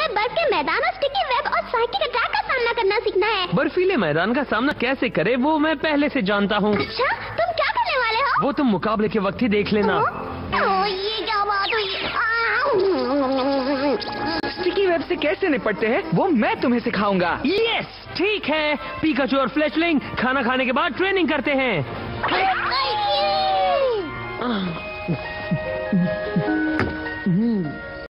तुम्हें बर्फ के मैदान और स्टिकी वेब और साइकिल अटैक का सामना करना सीखना है। बर्फीले मैदान का सामना कैसे करे वो मैं पहले से जानता हूँ। अच्छा, तुम क्या करने वाले हो? वो तुम मुकाबले के वक्त ही देख लेना। ओ, ये क्या बात हुई? स्टिकी वेब से कैसे निपटते हैं वो मैं तुम्हें सिखाऊंगा। यस, ठीक है। पिकाचू और फ्लेचलिंग खाना खाने के बाद ट्रेनिंग करते हैं।